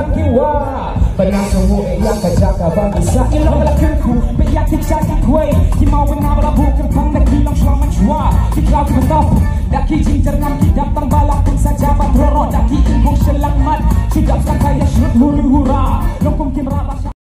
takiwa Panasong ay yakajaka Bagi sa ilong alakan ko Bayakin sa kagway Himawin na malabukang pang nagilang swamanjwa Biglaw di matap Nakijinjar ng kidap Ang balakon sa jabat roro Nakiin kong shalangman Sudap sa kaya shrut lurihura Nung kong kimraba siya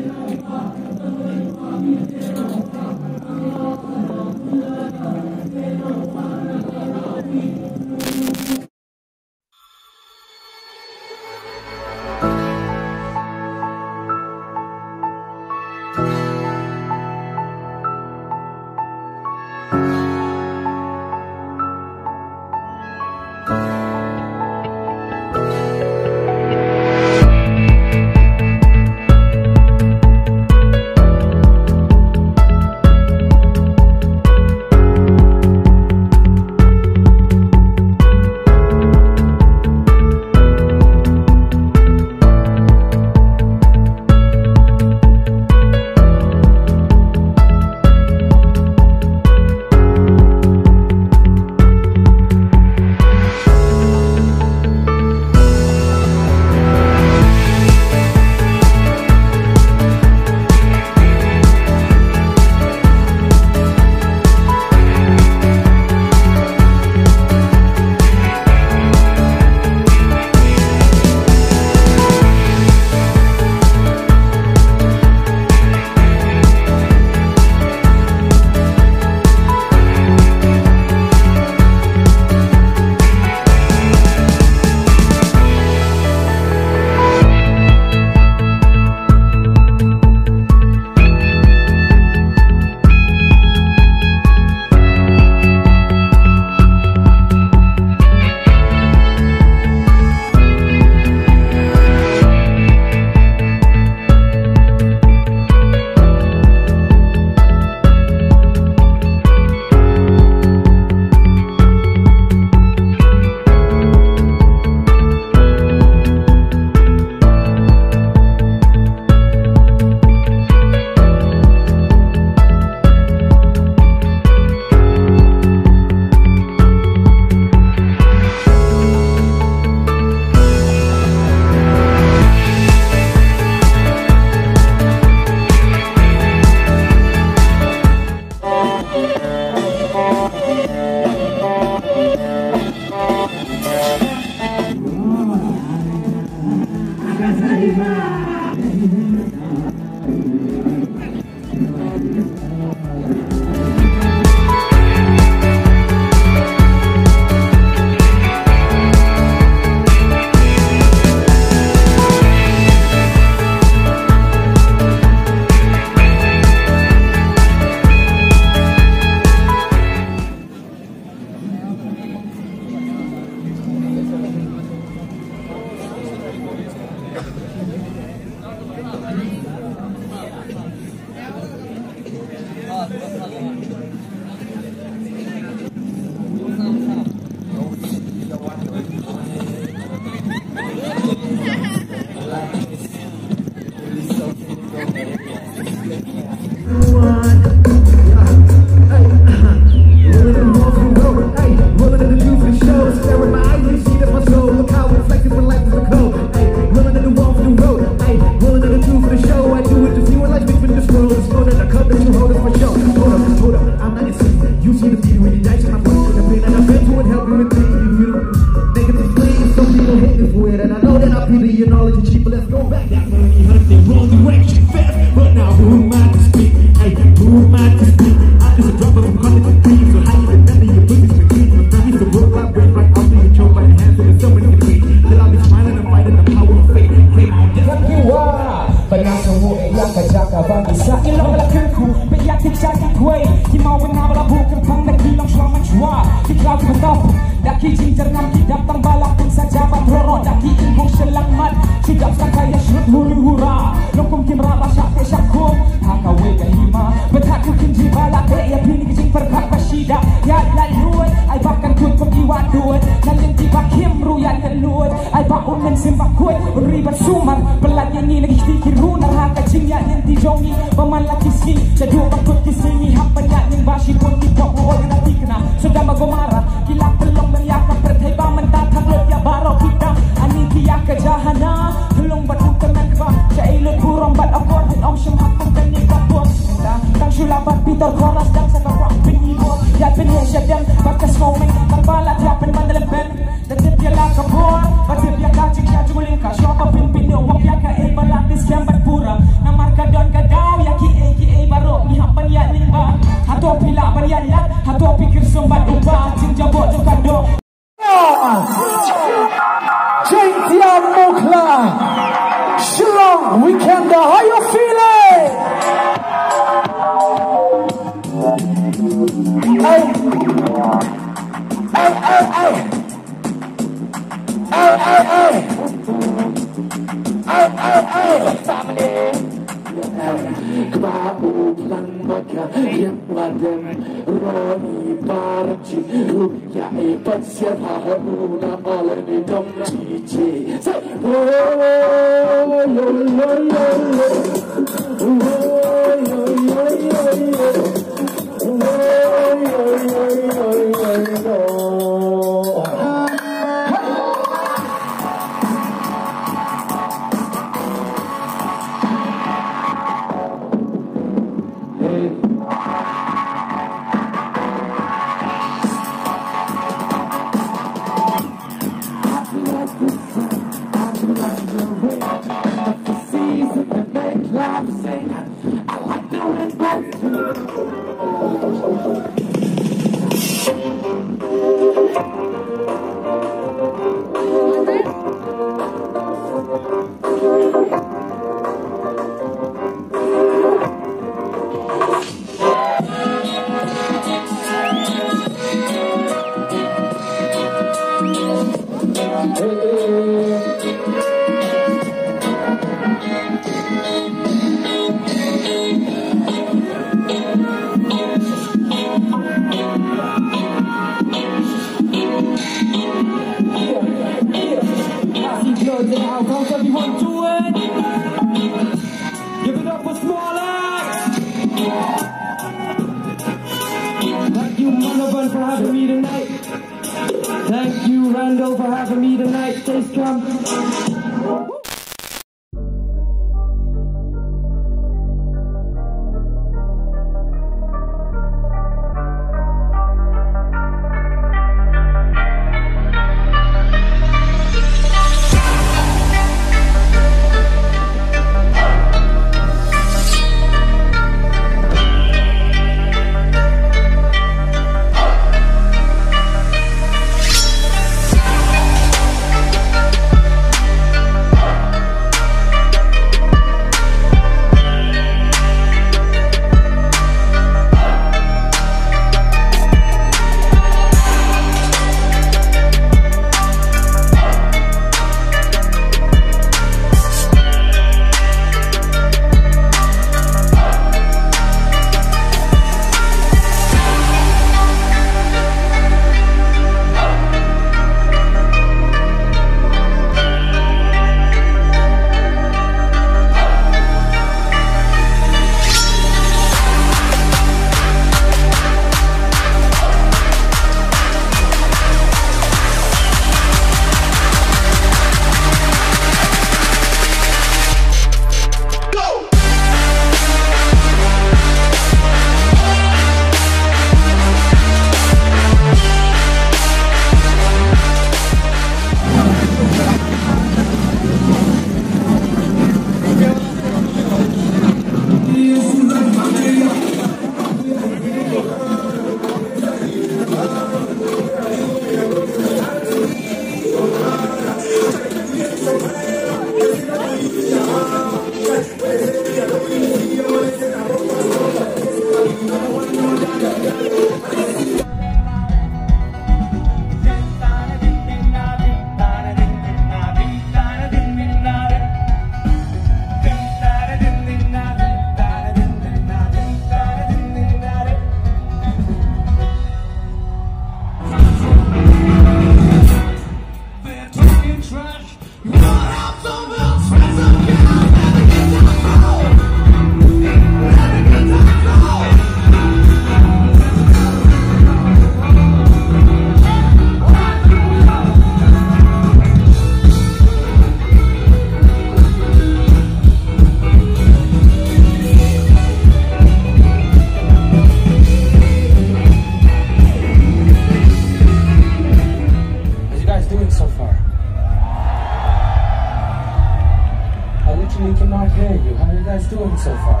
we cannot hear you. How are you guys doing so far?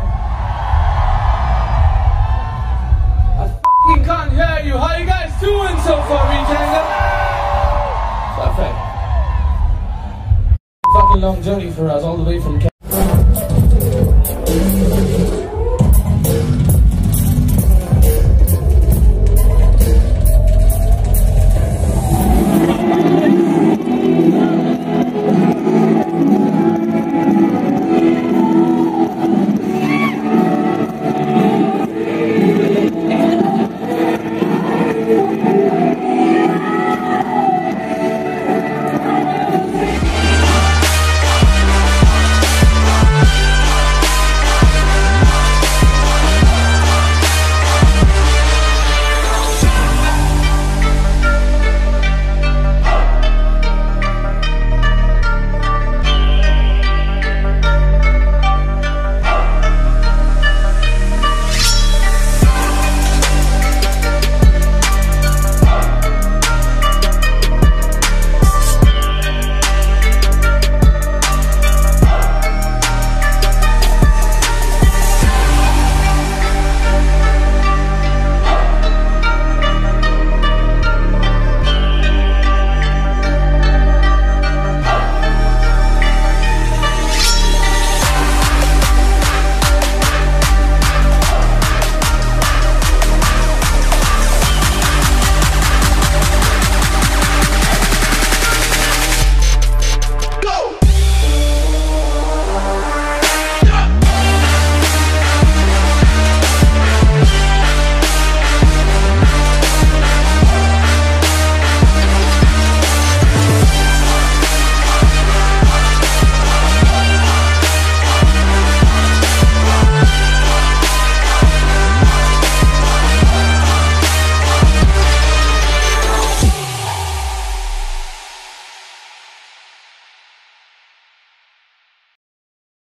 I f***ing can't hear you. How are you guys doing so far, Weekender? Perfect. Fucking long journey for us, all the way from Canada.